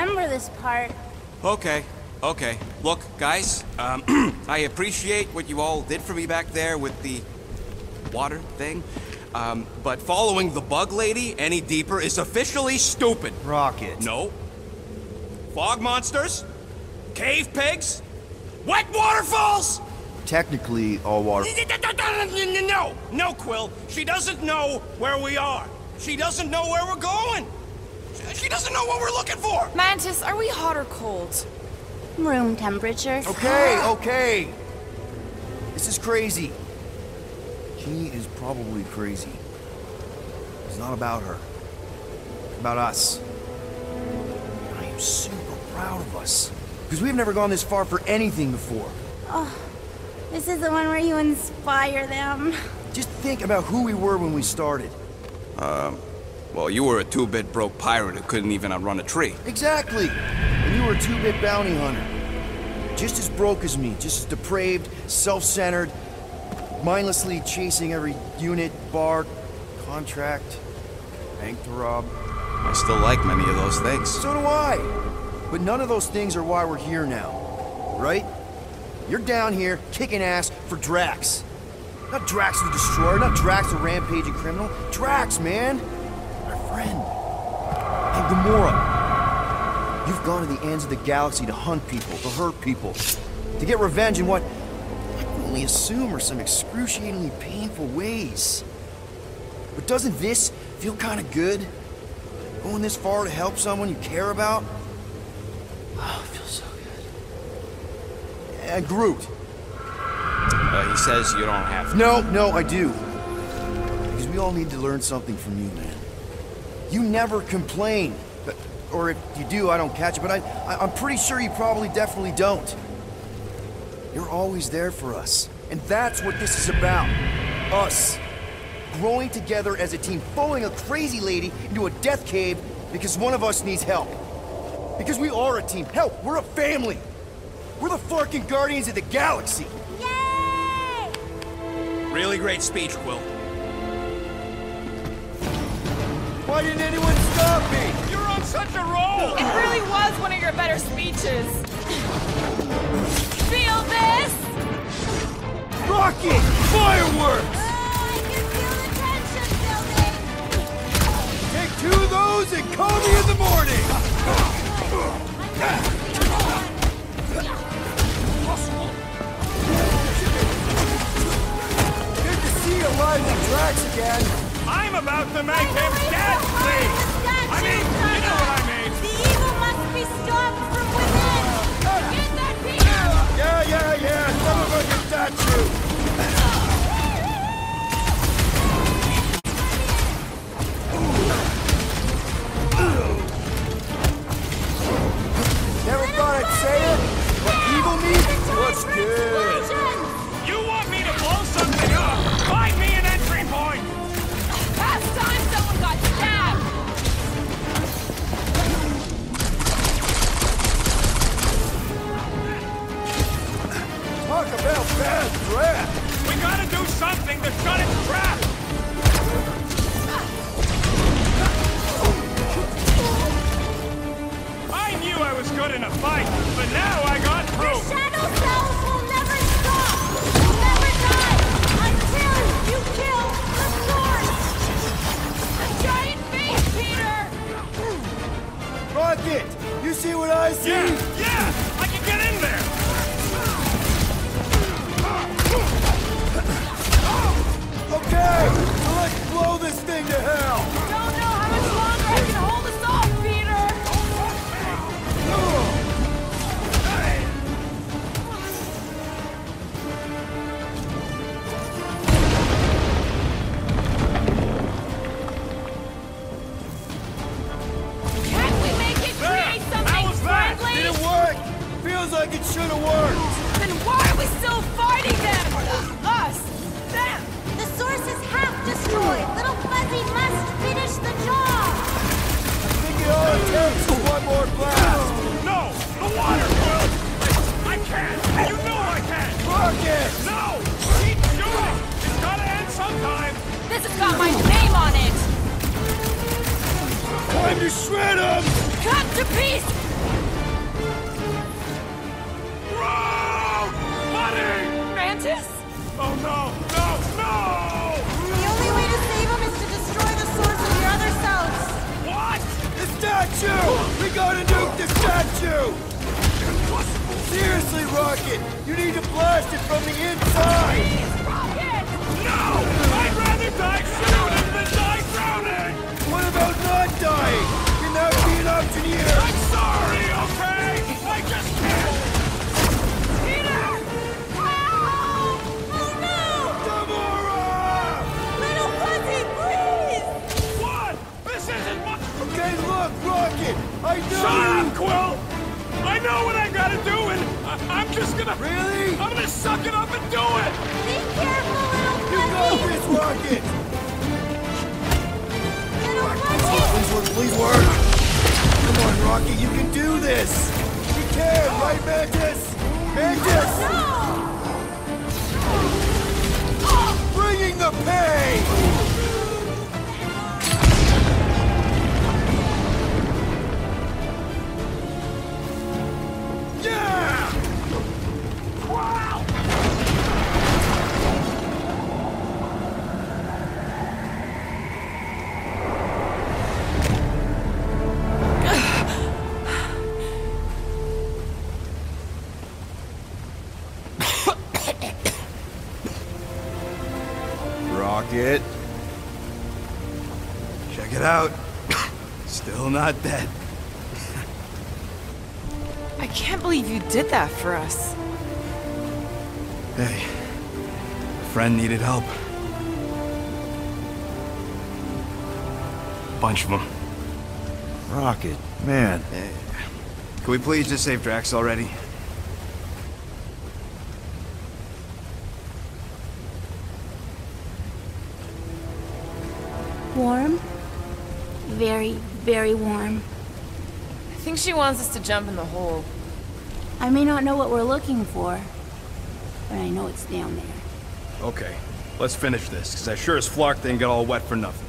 remember this part. Okay, okay. Look, guys, I appreciate what you all did for me back there with the water thing. But following the bug lady any deeper is officially stupid. Rocket. No. Fog monsters? Cave pigs? Wet waterfalls? Technically, all water... No! No, Quill. She doesn't know where we are. She doesn't know where we're going. She doesn't know what we're looking for. Mantis, are we hot or cold? Room temperature. Okay, okay. This is crazy. She is probably crazy. It's not about her. It's about us. I am super proud of us. Because we've never gone this far for anything before. Oh, this is the one where you inspire them. Just think about who we were when we started. Well, you were a two-bit broke pirate who couldn't even outrun a tree. Exactly. And you were a two-bit bounty hunter. Just as broke as me, just as depraved, self-centered, mindlessly chasing every unit, bar, contract, bank to rob. I still like many of those things. So do I. But none of those things are why we're here now, right? You're down here kicking ass for Drax. Not Drax the Destroyer, not Drax the rampaging criminal. Drax, man! Our friend. And Gamora. You've gone to the ends of the galaxy to hunt people, to hurt people, to get revenge in what I can only assume are some excruciatingly painful ways. But doesn't this feel kind of good? Going this far to help someone you care about? Oh, it feels so good. And Groot. He says you don't have to. No, no, I do. Because we all need to learn something from you, man. You never complain. But, or if you do, I don't catch it. But I'm pretty sure you probably definitely don't. You're always there for us. And that's what this is about. Us. Growing together as a team, following a crazy lady into a death cave because one of us needs help. Because we are a team. Hell, we're a family. We're the fucking Guardians of the Galaxy. Yay! Really great speech, Quill. Why didn't anyone stop me? You're on such a roll! It really was one of your better speeches. Feel this? Rocket! Fireworks! Oh, I can feel the tension building! Take two of those and call me in the morning! Good to see you alive in Drax again. I'm about to make him deadly! I mean, you know what I mean! The evil must be stopped from within! Get that beer! Yeah, yeah, yeah! Some of us can touch you! Never thought I'd say it, but evil me looks good! You want me to blow something up? Find me an entry point! Last time someone got stabbed! Talk about bad breath! We gotta do something to shut its trap! I knew I was good in a fight, but now I got proof! Your shadow self will never stop! You'll never die! Until you kill the source! A giant face, Peter! Rocket! You see what I see? Yeah! Yeah! I can get in there! Okay! So let's blow this thing to hell! I don't know how much longer I can hold us off, Peter! Like it should have worked! Then why are we still fighting them? Us! Them! The source is half destroyed! Little Fuzzy must finish the job! I think it all takes for one more blast! No! The water! I can't! You know I can't! Rocket! No! Keep shooting! It's gotta end sometime! This has got my name on it! Time to shred him! Cut to peace! you! Impossible! Seriously, Rocket! You need to blast it from the inside! Please, Rocket! No! I'd rather die shooting than die drowning! What about not dying? Can that be an option here? I'm sorry, okay? I just can't! Peter! Help! Oh no! Gamora! Little Fuzzy, please! What? This isn't my... Okay, look, Rocket! I know! Shut up, Quill! I know what I gotta do, and I'm just gonna... Really? I'm gonna suck it up and do it! Be careful, little Fuzzy! You got this, Rocket! Little Fuzzy! Oh, please work, please work! Come on, Rocket, you can do this! You can, right, Mantis? Mantis! Oh, no! Bringing the pain! Rocket. Check it out. Still not dead. I can't believe you did that for us. Hey, a friend needed help. Bunch of them. Rocket, man. Hey, can we please just save Drax already? Warm? Very, very warm. I think she wants us to jump in the hole. I may not know what we're looking for, but I know it's down there. Okay, let's finish this, because I sure as flocked and got all wet for nothing.